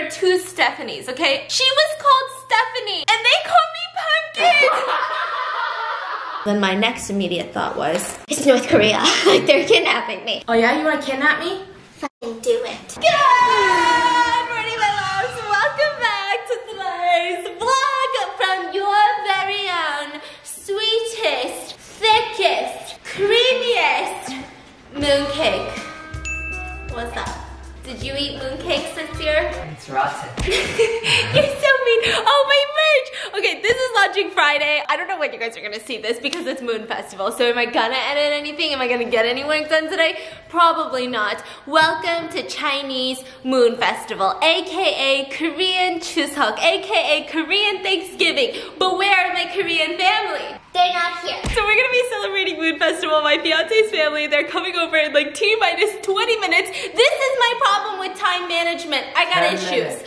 there are two Stephanies, okay? She was called Stephanie, and they called me Pumpkin! Then my next immediate thought was, it's North Korea, like they're kidnapping me. Oh yeah, you wanna kidnap me? Fucking do it. Good morning, my loves, welcome back to today's vlog from your very own sweetest, thickest, creamiest mooncake. What's up? Did you eat mooncakes this year? It's rotten. You're so mean. Oh, my merch! Okay, this is launching Friday. I don't know when you guys are gonna see this because it's Moon Festival. So am I gonna edit anything? Am I gonna get any work done today? Probably not. Welcome to Chinese Moon Festival, aka Korean Chuseok, aka Korean Thanksgiving. But where are my Korean family? They're not here. So we're gonna be celebrating Moon Festival. My fiance's family, they're coming over in like T-minus 20 minutes. This is my problem with time management. I got issues. 10 minutes?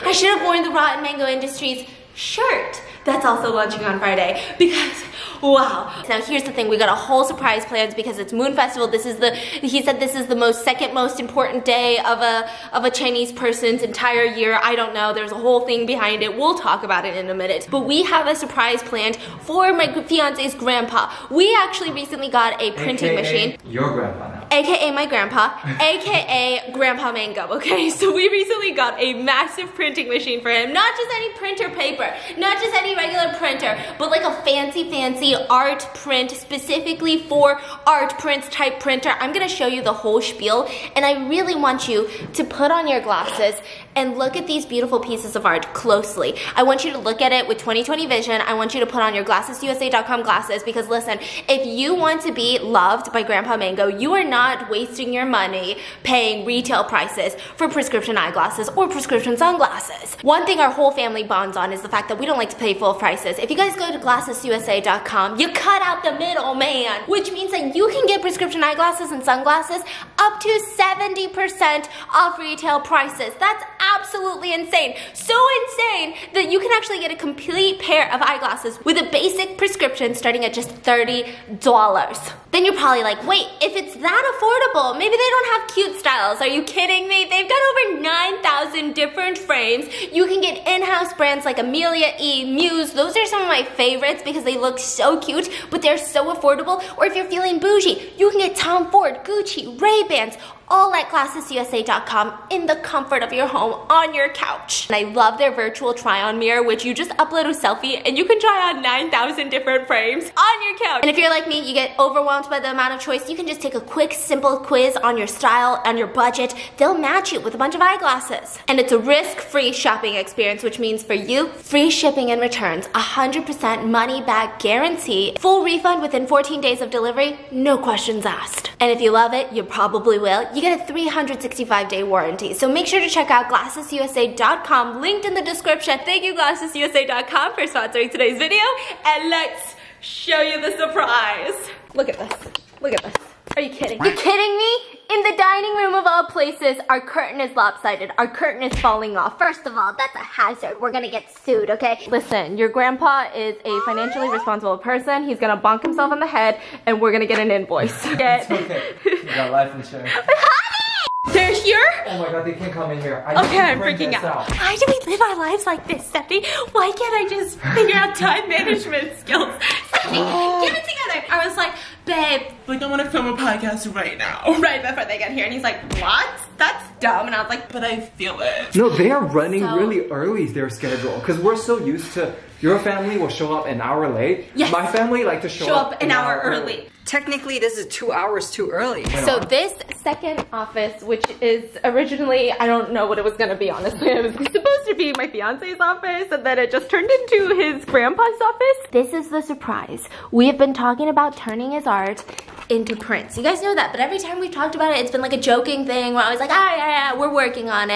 I should have worn the Rotten Mango Industries shirt. That's also launching on Friday because, wow. Now here's the thing, we got a whole surprise plans because it's Moon Festival. This is the, he said this is the second most important day of a Chinese person's entire year. I don't know, there's a whole thing behind it. We'll talk about it in a minute. But we have a surprise planned for my fiance's grandpa. We actually recently got a printing machine. Your grandpa now. AKA my grandpa, AKA Grandpa Mango, okay? So we recently got a massive printing machine for him. Not just any printer paper, not just any regular printer, but like a fancy art print, specifically for art prints type printer. I'm gonna show you the whole spiel, and I really want you to put on your glasses and look at these beautiful pieces of art closely. I want you to look at it with 20/20 vision. I want you to put on your GlassesUSA.com glasses, because listen, if you want to be loved by Grandpa Mango, you are not wasting your money paying retail prices for prescription eyeglasses or prescription sunglasses. One thing our whole family bonds on is the fact that we don't like to pay full prices. If you guys go to GlassesUSA.com, you cut out the middle man, which means that you can get prescription eyeglasses and sunglasses up to 70% off retail prices. That's absolutely insane. So insane that you can actually get a complete pair of eyeglasses with a basic prescription starting at just $30. Then you're probably like, wait, if it's that affordable, maybe they don't have cute styles. Are you kidding me? They've got over 9,000 different frames. You can get in-house brands like Amelia E Muse. Those are some of my favorites because they look so cute, but they're so affordable. Or if you're feeling bougie, you can get Tom Ford, Gucci, Ray-Bans, all at GlassesUSA.com in the comfort of your home, on your couch. And I love their virtual try-on mirror, which you just upload a selfie and you can try on 9,000 different frames on your couch. And if you're like me, you get overwhelmed by the amount of choice, you can just take a quick, simple quiz on your style and your budget. They'll match you with a bunch of eyeglasses. And it's a risk-free shopping experience, which means for you, free shipping and returns, 100% money-back guarantee, full refund within 14 days of delivery, no questions asked. And if you love it, you probably will. You get a 365-day warranty. So make sure to check out GlassesUSA.com, linked in the description. Thank you, GlassesUSA.com, for sponsoring today's video. And let's show you the surprise. Look at this. Look at this. Are you kidding? You're kidding me? In the dining room of all places, our curtain is lopsided. Our curtain is falling off. First of all, that's a hazard. We're gonna get sued, okay? Listen, your grandpa is a financially responsible person. He's gonna bonk himself on the head, and we're gonna get an invoice. It's okay. You got life insurance. Honey! They're here? Oh my god, they can't come in here. I'm freaking out. Why do we live our lives like this, Stephanie? Why can't I just figure out time management skills? Stephanie, get it together. I was like, babe, like I want to film a podcast right now. Right before they get here. And he's like, what? That's dumb. And I was like, but I feel it. No, they are running really early, their schedule. Because we're so used to, your family will show up an hour late. Yes. My family like to show up an hour early. Technically, this is 2 hours too early. So this second office, which is originally, I don't know what it was going to be, honestly. It was supposed to be my fiance's office, and then it just turned into his grandpa's office. This is the surprise. We have been talking about turning his art into prints. You guys know that, but every time we've talked about it, it's been like a joking thing where I was like, ah, yeah, yeah, we're working on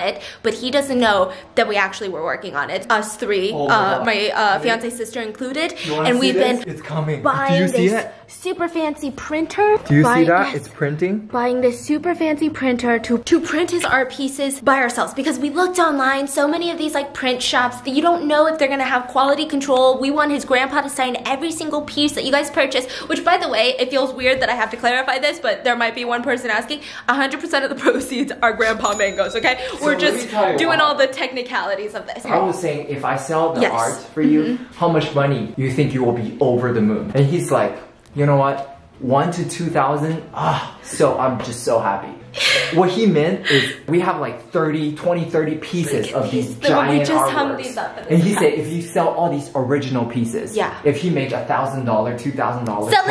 it. But he doesn't know that we actually were working on it. Us three, my fiance's sister included. And we've been buying this super fancy printer. Do you see that? Yes, it's printing. Buying this super fancy printer to print his art pieces by ourselves, because we looked online, so many of these like print shops that you don't know if they're gonna have quality control. We want his grandpa to sign every single piece that you guys purchase, which by the way, it feels weird that I have to clarify this, but there might be one person asking, 100% of the proceeds are Grandpa Mango's, okay? So we're just doing all the technicalities of this. I was saying, if I sell the art for you, how much money you think you will be over the moon? And he's like, you know what? 1,000 to 2,000? Ah, so I'm just so happy. What he meant is we have like 20, 30 pieces of these giant artworks. And he said if you sell all these original pieces, if he made $1,000, $2,000 selling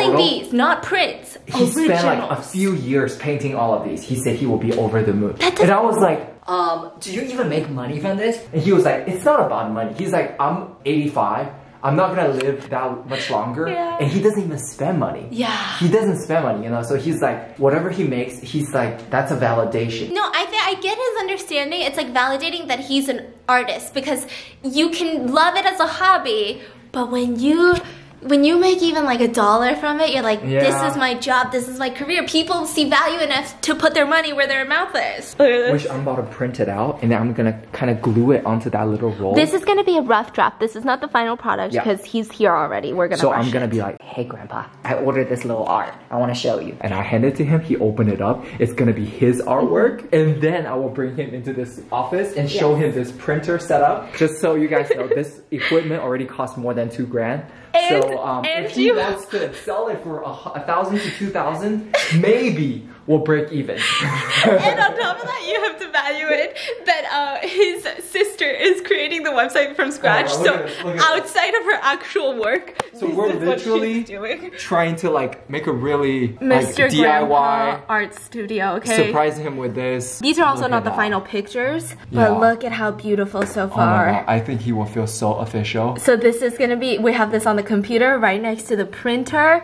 total, these, not prints, he spent like a few years painting all of these. He said he will be over the moon. And I was like, do you even make money from this? And he was like, it's not about money. He's like, I'm 85. I'm not gonna live that much longer. And he doesn't even spend money. He doesn't spend money, you know? So he's like, whatever he makes, he's like, that's a validation. No, I get his understanding. It's like validating that he's an artist, because you can love it as a hobby, but when you make even like $1 from it, you're like, this is my job, this is my career. People see value enough to put their money where their mouth is. Which I'm about to print it out, and then I'm gonna kind of glue it onto that little roll. This is gonna be a rough draft. This is not the final product, because he's here already. We're gonna rush. I'm gonna be like, hey grandpa, I ordered this little art. I wanna show you. And I hand it to him, he opened it up. It's gonna be his artwork, and then I will bring him into this office and show him this printer setup. Just so you guys know, this equipment already costs more than $2,000. And so if he wants to sell it for 1,000 to 2,000, maybe we'll break even. And on top of that, you have to value it that his sister is creating the website from scratch. So outside of her actual work, so we're literally trying to like make a really Mr. DIY art studio. Okay, surprise him with this. These are also not the final pictures, but look at how beautiful so far. Oh my God. I think he will feel so official. So this is gonna be. We have this on the computer right next to the printer.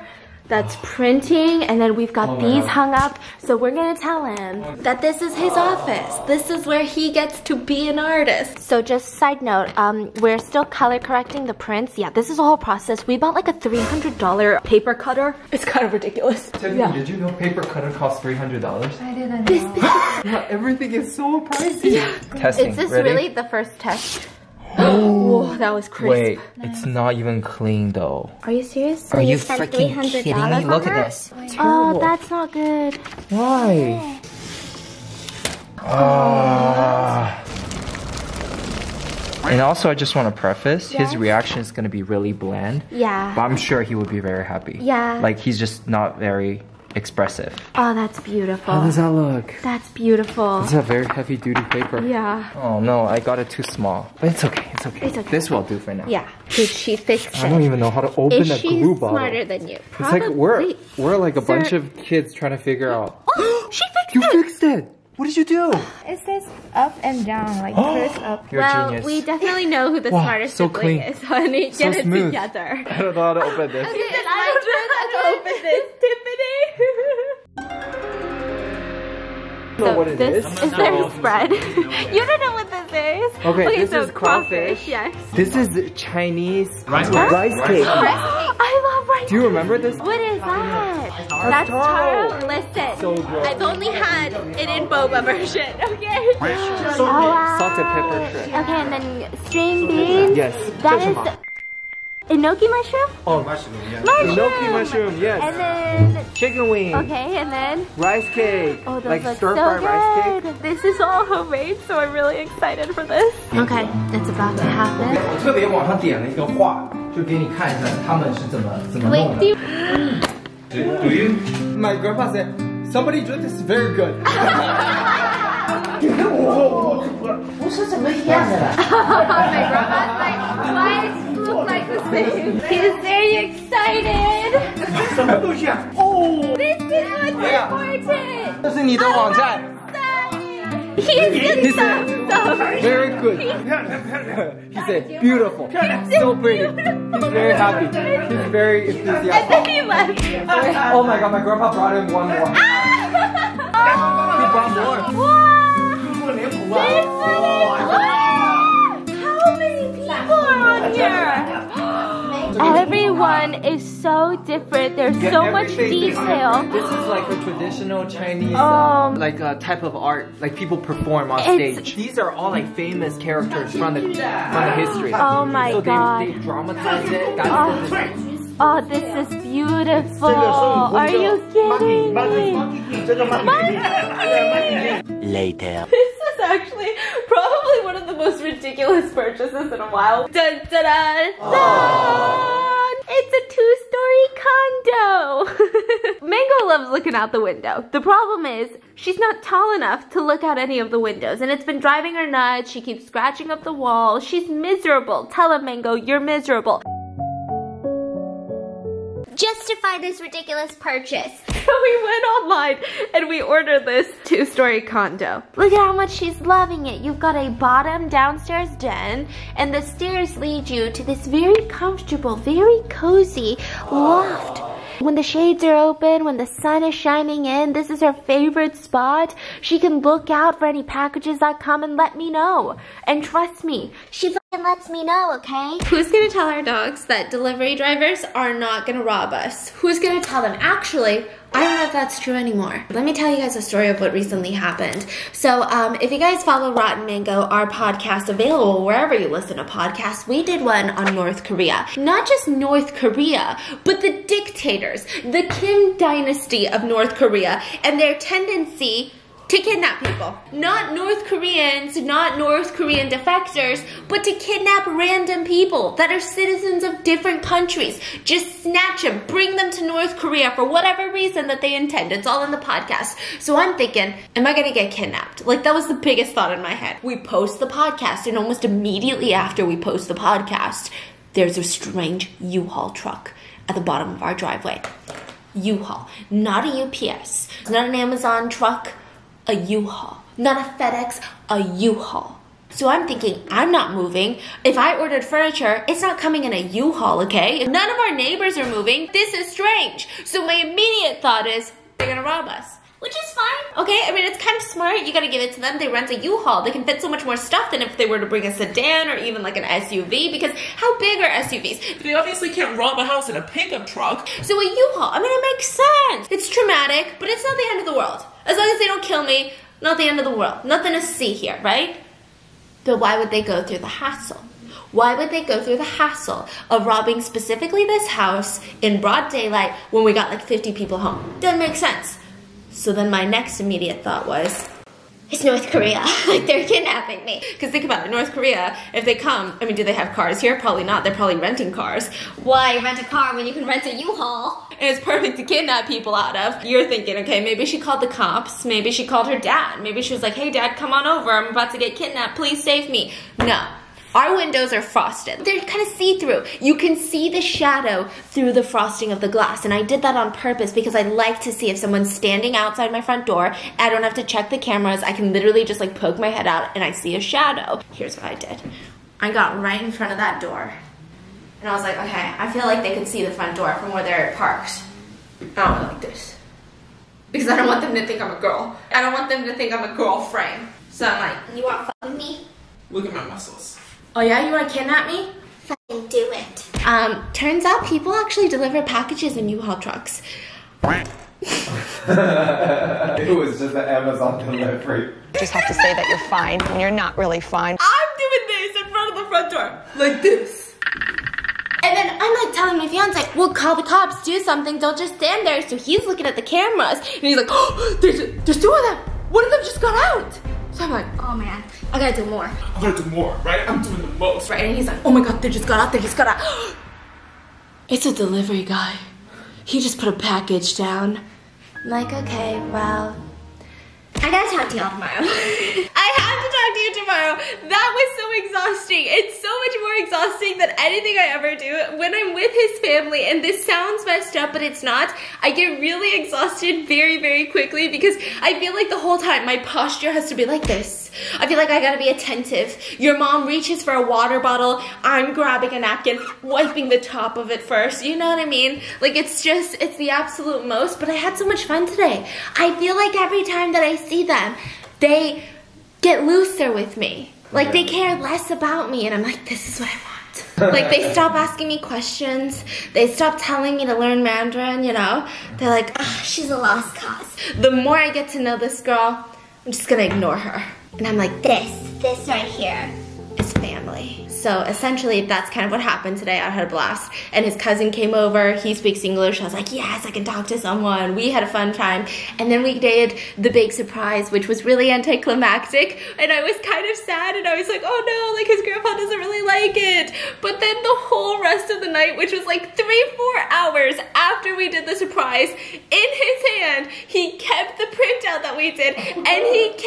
That's printing, and then we've got these hung up. So we're gonna tell him that this is his office. This is where he gets to be an artist. So just side note, we're still color correcting the prints. Yeah, this is a whole process. We bought like a $300 paper cutter. It's kind of ridiculous. Tiffany, did you know paper cutter costs $300? I didn't know. Yeah, everything is so pricey. Testing. Is this really the first test? Oh, that was crisp. Wait, it's not even clean though. Are you serious? So you freaking kidding me? Look at this. Oh, that's not good. Why? And also, I just want to preface, his reaction is going to be really bland. But I'm sure he would be very happy. Like, he's just not very expressive. Oh, that's beautiful. How does that look? That's beautiful. It's a very heavy duty paper. Oh no, I got it too small. But it's okay, it's okay. It's okay. This will do for now. Did she fix it? I don't even know how to open a glue bottle. Is she smarter than you? Probably. It's like we're like a bunch of kids trying to figure out. Oh, she fixed it! You fixed it! What did you do? It says up and down, like twist up. You're a genius. We definitely know who the smartest sibling is, honey. So get it together. I don't know how to open this. Okay, then I don't know how to open this, Tiffany. So what it is? This is their spread. You don't know what this is. Okay, this is crawfish. Yes. This is Chinese rice cake. I love rice cake. Do you remember this? What is that? That's taro. Listen, I've only had it in boba version, okay? Oh, wow. Salted pepper shrimp. Okay, and then string beans. Yes. That is enoki mushroom? Oh, mushroom, yes. Enoki mushroom, yes. And then chicken wing. Okay, and then rice cake. Oh, those like stir-fried rice cake. This is all homemade, so I'm really excited for this. Okay, it's about to happen. Do you? My grandpa said, somebody do this very good. My grandpa's like, why does it look like the same? He's very excited. Oh, this is what's important. This is your website. He said, very good. He said, beautiful. So pretty. He's very happy. He's very enthusiastic. And then he left. Oh my God, my grandpa brought him one more. He brought more. Wow. How many people are on here? Everyone one is so different. There's so much detail. This is like a traditional Chinese like a type of art, like people perform on stage. These are all like famous characters from the history. Oh my god. They dramatized it. Oh, this is beautiful. Are you kidding me? Monkey King. Later. This is actually probably one of the most ridiculous purchases in a while. Dun, dun, dun, dun. It's a two-story condo. Mango loves looking out the window. The problem is she's not tall enough to look out any of the windows, and it's been driving her nuts. She keeps scratching up the wall. She's miserable. Tell him, Mango, you're miserable. Justify this ridiculous purchase. So we went online and we ordered this two-story condo. Look at how much she's loving it. You've got a bottom downstairs den, and the stairs lead you to this very comfortable, very cozy loft. When the shades are open, when the sun is shining in, this is her favorite spot. She can look out for any packages that come and let me know. And trust me, she lets me know, okay? Who's gonna tell our dogs that delivery drivers are not gonna rob us? Who's gonna tell them? Actually, I don't know if that's true anymore. Let me tell you guys a story of what recently happened. So if you guys follow Rotten Mango, our podcast available wherever you listen to podcasts, we did one on North Korea. Not just North Korea, but the dictators, the Kim dynasty of North Korea, and their tendency to kidnap people. Not North Koreans, not North Korean defectors, but to kidnap random people that are citizens of different countries. Just snatch them, bring them to North Korea for whatever reason that they intend. It's all in the podcast. So I'm thinking, am I gonna get kidnapped? Like, that was the biggest thought in my head. We post the podcast, and almost immediately after we post the podcast, there's a strange U-Haul truck at the bottom of our driveway. U-Haul, not a UPS, not an Amazon truck, a U-Haul. Not a FedEx, a U-Haul. So I'm thinking, I'm not moving. If I ordered furniture, it's not coming in a U-Haul, okay? None of our neighbors are moving. This is strange. So my immediate thought is, they're gonna rob us. Which is fine, okay? I mean, it's kind of smart. You gotta give it to them. They rent a U-Haul. They can fit so much more stuff than if they were to bring a sedan or even like an SUV, because how big are SUVs? They obviously can't rob a house in a pickup truck. So a U-Haul, I mean, it makes sense. It's traumatic, but it's not the end of the world. As long as they don't kill me, not the end of the world. Nothing to see here, right? But why would they go through the hassle? Why would they go through the hassle of robbing specifically this house in broad daylight when we got like 50 people home? Doesn't make sense. So then my next immediate thought was, it's North Korea, like they're kidnapping me. Because think about it, North Korea, if they come, I mean, do they have cars here? Probably not, they're probably renting cars. Why rent a car when you can rent a U-Haul? And it's perfect to kidnap people out of. You're thinking, okay, maybe she called the cops, maybe she called her dad, maybe she was like, hey dad, come on over, I'm about to get kidnapped, please save me. No. Our windows are frosted. They're kind of see-through. You can see the shadow through the frosting of the glass, and I did that on purpose because I like to see if someone's standing outside my front door. I don't have to check the cameras. I can literally just like poke my head out and I see a shadow. Here's what I did. I got right in front of that door, and I was like, okay, I feel like they can see the front door from where they're parked. I don't like this because I don't want them to think I'm a girl. I don't want them to think I'm a girlfriend. So I'm like, you want to fuck with me? Look at my muscles. Oh yeah, you wanna kidnap me? Fucking do it. Turns out people actually deliver packages in U-Haul trucks. It was just an Amazon delivery. You just have to say that you're fine when you're not really fine. I'm doing this in front of the front door, like this. And then I'm like telling my fiance, we'll call the cops, do something, don't just stand there. So he's looking at the cameras, and he's like, oh, there's two of them. One of them just got out. So I'm like, oh man, I gotta do more. I gotta do more, right? I'm doing the most. Right, and he's like, oh my god, they just got out, they just got out. It's a delivery guy. He just put a package down. I'm like, okay, well, I gotta talk to y'all tomorrow. I have to talk to you tomorrow. That was so exhausting. It's so much more exhausting than anything I ever do. When I'm with his family, and this sounds messed up, but it's not, I get really exhausted very, very quickly because I feel like the whole time my posture has to be like this. I feel like I gotta be attentive. Your mom reaches for a water bottle. I'm grabbing a napkin, wiping the top of it first. You know what I mean? Like, it's just, it's the absolute most, but I had so much fun today. I feel like every time that I see them, they get looser with me. Like, they care less about me, and I'm like, this is what I want. Like, they stop asking me questions. They stop telling me to learn Mandarin, you know? They're like, ah, oh, she's a lost cause. The more I get to know this girl, I'm just gonna ignore her. And I'm like, this right here is family. So essentially, that's kind of what happened today. I had a blast. And his cousin came over. He speaks English. I was like, yes, I can talk to someone. We had a fun time. And then we did the big surprise, which was really anticlimactic. And I was kind of sad. And I was like, oh no, like his grandpa doesn't really like it. But then the whole rest of the night, which was like 3-4 hours after we did the surprise, in his hand, he kept the printout that we did. And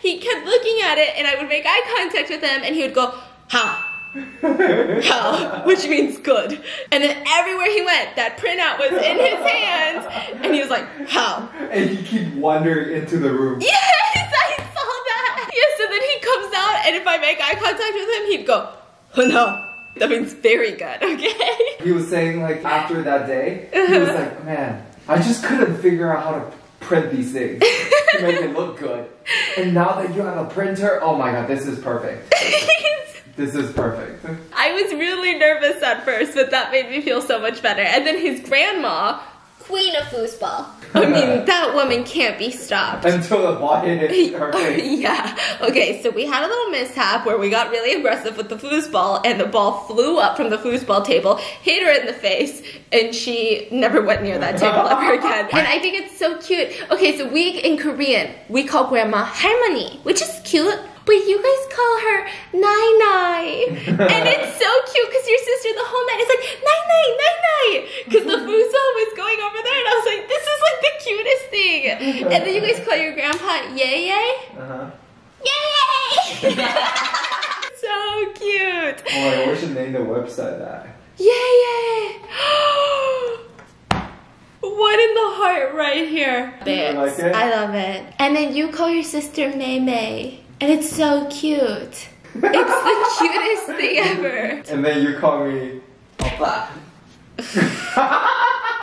he kept looking at it. And I would make eye contact with him. And he would go, ha. How, which means good. And then everywhere he went, that printout was in his hands, and he was like, how? And he keep wandering into the room. Yes, I saw that. Yes, and then he comes out, and if I make eye contact with him, he'd go, oh no. That means very good, okay? He was saying, like, after that day, he was like, man, I just couldn't figure out how to print these things to make it look good. And now that you have a printer, oh my god, this is perfect. This is perfect. I was really nervous at first, but that made me feel so much better. And then his grandma, queen of foosball. I mean, that woman can't be stopped. Until the body hits her face. Yeah. Okay, so we had a little mishap where we got really aggressive with the foosball, and the ball flew up from the foosball table, hit her in the face, and she never went near that table ever again. And I think it's so cute. Okay, so we, in Korean, we call grandma 할머니, which is cute. But you guys call her Nai Nai. And it's so cute because your sister the whole night is like, Nai Nai, Nai Nai. Because the fuso was going over there and I was like, this is like the cutest thing. And then you guys call your grandpa Yay Yay. Yay Yay! So cute. Oh, I wish you named the website that. Yay Yay! What in the heart right here. Babes, like I love it. And then you call your sister Mei Mei. And it's so cute. It's the cutest thing ever. And then you call me Oppa.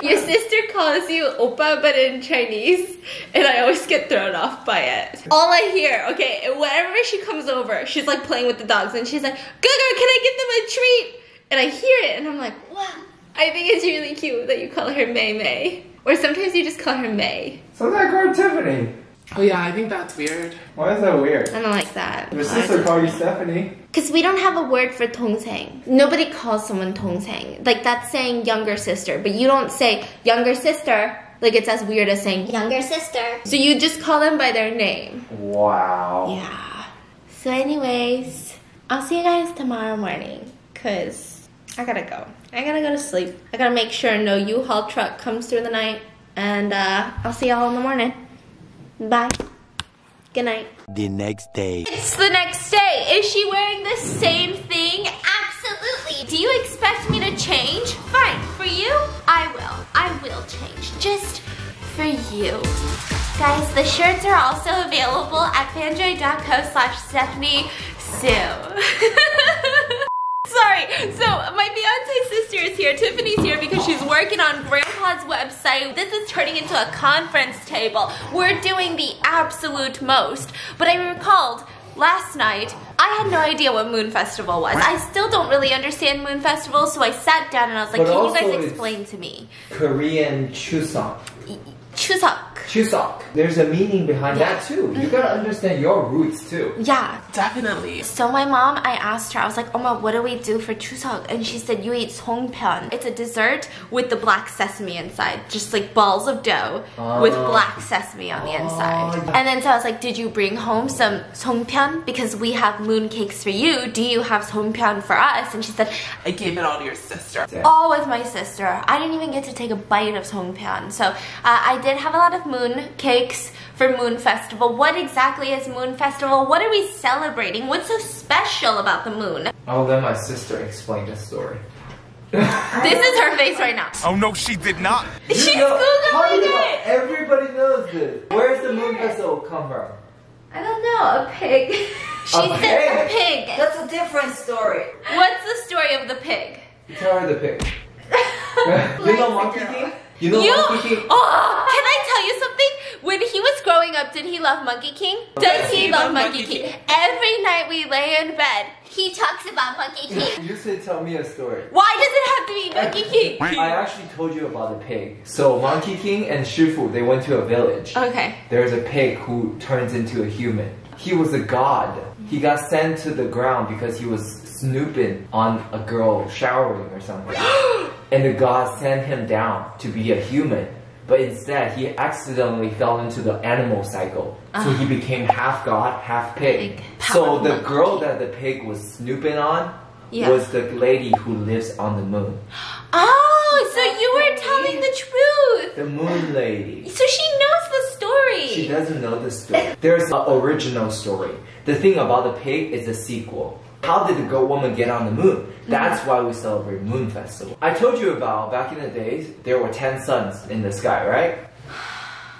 Your sister calls you Oppa, but in Chinese, and I always get thrown off by it. All I hear, okay, whenever she comes over, she's like playing with the dogs, and she's like, Gugu, can I get them a treat? And I hear it, and I'm like, wow. I think it's really cute that you call her Mei Mei. Or sometimes you just call her Mei. So I call her Tiffany. Oh yeah, I think that's weird. Why is that weird? I don't like that. Your sister called you Stephanie. Because we don't have a word for 동생. Nobody calls someone 동생. Like that's saying younger sister, but you don't say younger sister. Like it's as weird as saying younger sister. So you just call them by their name. Wow. Yeah. So anyways, I'll see you guys tomorrow morning. Because I gotta go. I gotta go to sleep. I gotta make sure no U-Haul truck comes through the night. And I'll see y'all in the morning. Bye. Good night. The next day. It's the next day. Is she wearing the same thing? Absolutely. Do you expect me to change? Fine. For you, I will. I will change. Just for you. Guys, the shirts are also available at fanjoy.co/StephanieSue. Sorry, so my fiance's sister is here, Tiffany's here because she's working on Grandpa's website. This is turning into a conference table. We're doing the absolute most. But I recalled last night, I had no idea what Moon Festival was. I still don't really understand Moon Festival, so I sat down and I was like, can you guys explain to me? Korean Chuseok. Chuseok. Chuseok. There's a meaning behind that too. You gotta understand your roots too. Yeah. Definitely. So my mom, I asked her, I was like, Oma, what do we do for Chuseok? And she said, you eat songpyeon. It's a dessert with the black sesame inside. Just like balls of dough with black sesame on the inside. And then so I was like, did you bring home some songpyeon? Because we have mooncakes for you. Do you have songpyeon for us? And she said, I gave it all to your sister. Yeah. All with my sister. I didn't even get to take a bite of songpyeon. So I did have a lot of moon cakes for Moon Festival. What exactly is Moon Festival? What are we celebrating? What's so special about the moon? I'll let my sister explain the story. This is her face right now. Oh no, she did not. She's Googling it. Everybody knows this. Where's the Moon Festival come from? I don't know. A pig. She said a pig. That's a different story. What's the story of the pig? You tell her the pig. You know Monkey King? You know Monkey King? Oh, can I tell you something? When he was growing up, did he love Monkey King? Does he love Monkey King? Every night we lay in bed, he talks about Monkey King. You should tell me a story. Why does it have to be Monkey King? I actually told you about the pig. So Monkey King and Shifu, they went to a village. Okay. There's a pig who turns into a human. He was a god. He got sent to the ground because he was snooping on a girl showering or something. And the god sent him down to be a human. But instead, he accidentally fell into the animal cycle. So he became half god, half pig. So the girl that the pig was snooping on was the lady who lives on the moon. Oh, so you were telling the truth. The moon lady. So she knows the story. She doesn't know the story. There's an original story. The thing about the pig is a sequel. How did the goat woman get on the moon? That's why we celebrate Moon Festival. I told you about back in the days, there were 10 suns in the sky, right?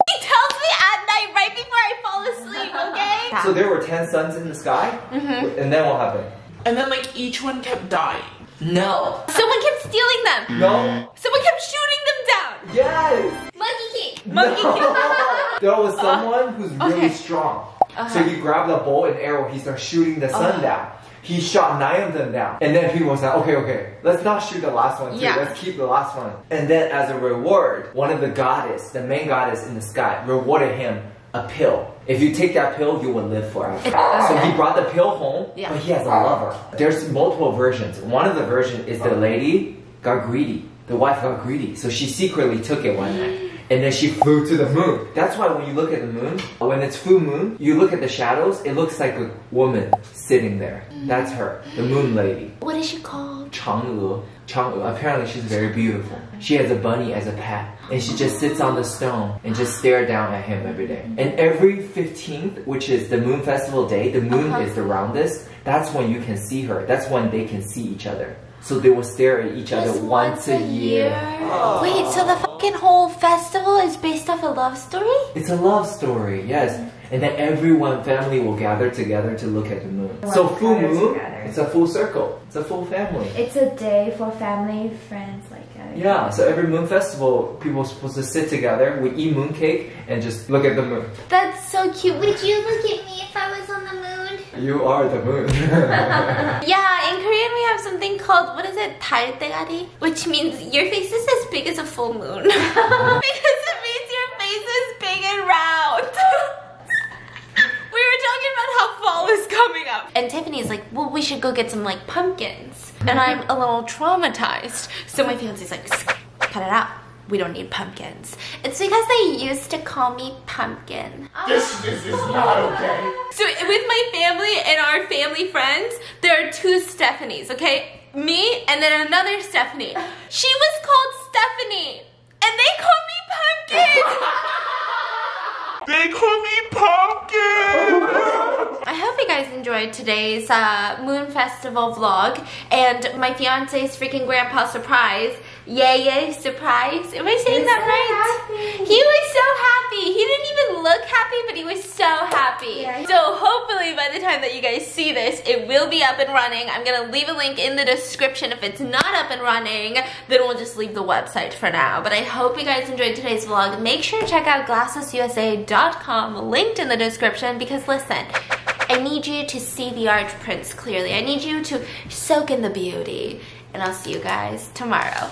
He tells me at night right before I fall asleep, okay? So there were 10 suns in the sky, and then what happened? And then like each one kept dying. No. Someone kept stealing them. No. Someone kept shooting them down. Yes. Monkey King. Monkey King. There was someone who's really strong. So he grabbed a bow and arrow, he started shooting the sun down. He shot 9 of them down. And then he was like, okay, okay, let's not shoot the last one too. Yeah. Let's keep the last one. And then as a reward, one of the goddess, the main goddess in the sky, rewarded him a pill. If you take that pill, you will live forever. So he brought the pill home, but he has a lover. There's multiple versions. One of the versions is the lady got greedy. The wife got greedy. So she secretly took it one night. And then she flew to the moon. That's why when you look at the moon, when it's full moon, you look at the shadows, it looks like a woman sitting there. That's her, the moon lady. What is she called? Chang'e. Chang'e. Apparently she's very beautiful. She has a bunny as a pet. And she just sits on the stone and just stares down at him every day. And every 15th, which is the moon festival day, the moon is the roundest. That's when you can see her. That's when they can see each other. So they will stare at each other once a year. Oh. Wait, so the fucking whole festival is based off a love story? It's a love story, yes. And then everyone, family will gather together to look at the moon. So full moon, it's a full circle. It's a full family. It's a day for family, friends, like that. Yeah, so every moon festival, people are supposed to sit together, we eat moon cake, and just look at the moon. That's so cute. Would you look at me if I was on the moon? You are the moon. Yeah, in Korean we have something called, what is it? 달대가리? Which means your face is as big as a full moon. Because it means your face is big and round. We were talking about how fall is coming up. And Tiffany's like, well, we should go get some like pumpkins. And I'm a little traumatized. So my fiance's like, cut it out. We don't need pumpkins. It's because they used to call me pumpkin. This is not okay. So with my family and our family friends, there are 2 Stephanies, okay? Me and then another Stephanie. She was called Stephanie, and they call me pumpkin. They call me pumpkin. I hope you guys enjoyed today's Moon Festival vlog and my fiance's freaking grandpa surprise. Yay, surprise. Am I saying that right? He was so happy. He didn't even look happy, but he was so happy. Yeah. So hopefully by the time that you guys see this, it will be up and running. I'm going to leave a link in the description. If it's not up and running, then we'll just leave the website for now. But I hope you guys enjoyed today's vlog. Make sure to check out GlassesUSA.com, linked in the description, because listen, I need you to see the art prints clearly. I need you to soak in the beauty. And I'll see you guys tomorrow.